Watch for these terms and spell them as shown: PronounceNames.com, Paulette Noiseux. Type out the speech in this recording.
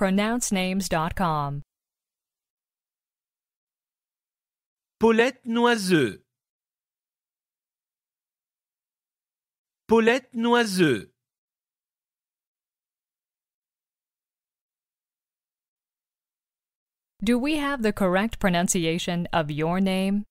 PronounceNames.com. Paulette Noiseux. Paulette Noiseux. Do we have the correct pronunciation of your name?